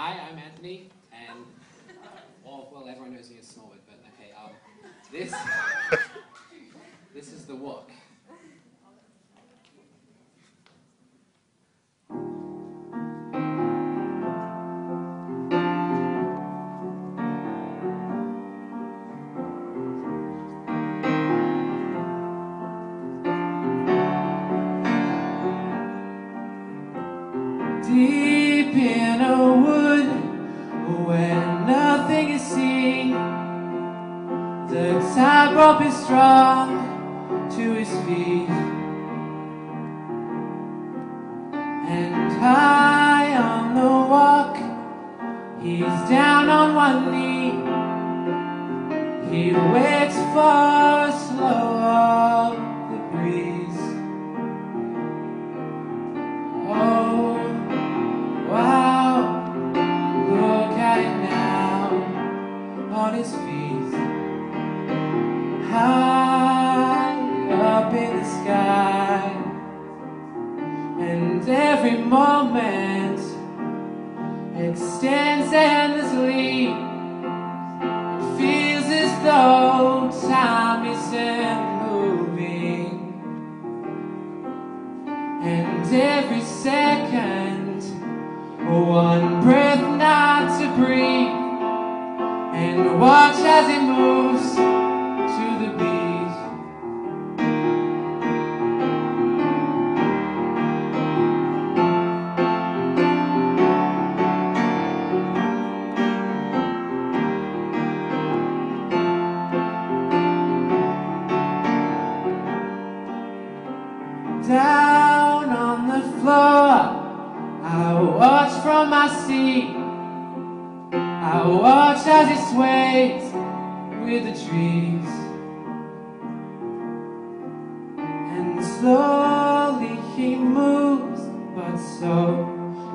Hi, I'm Anthony, and well, everyone knows me as Smallwood, but okay. This is the walk. Deep in a wood where nothing is seen, the tie rope is strung to his feet, and high on the walk he's down on one knee. He waits for a slow walk, the breeze. Oh, on his feet, high up in the sky, and every moment extends endlessly. It feels as though time isn't moving, and every second, one breath not to breathe. And watch as it moves to the beat. Down on the floor, I watch from my seat. I watch as it sways with the trees, and slowly he moves, but so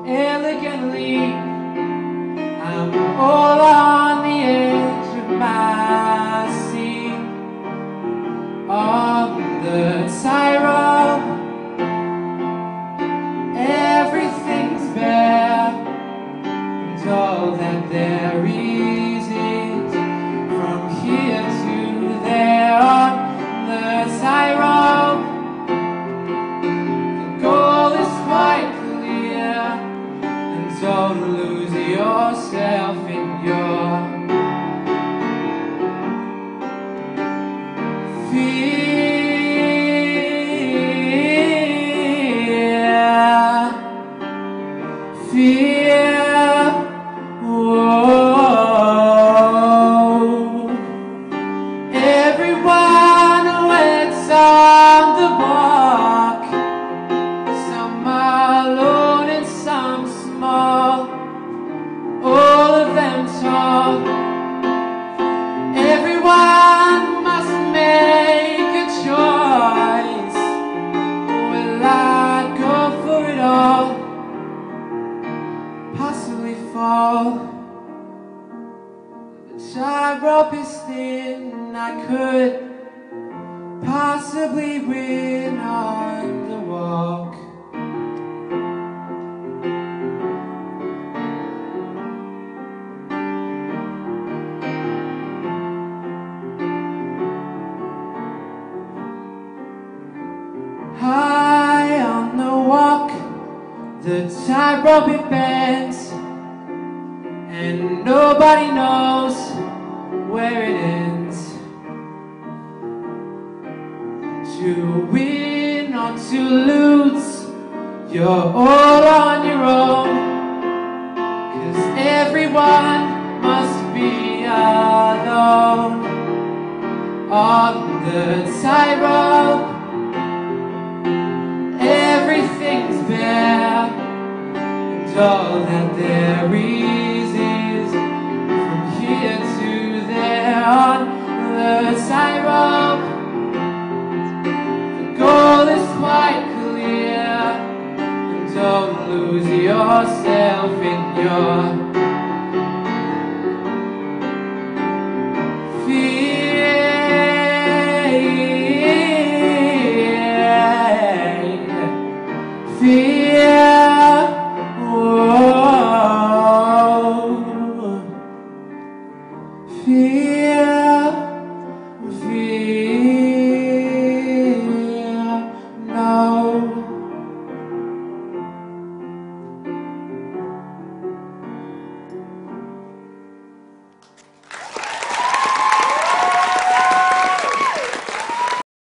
elegantly. I'm all on the edge of my seat, on the tightrope. Everything's bare, and all that there is it, from here to there on the tightrope. The goal is quite clear, and don't lose yourself in your fear. Everyone must make a choice. Will I go for it all? Possibly fall. The tie rope is thin, I could possibly win on the walk. High on the walk, the tie rope it bends, and nobody knows where it ends. To win or to lose, you're all on your own, 'cause everyone must be alone on the tie rope. Everything's bare, and all that there is from here to there on the tightrope. The goal is quite clear, and don't lose yourself in your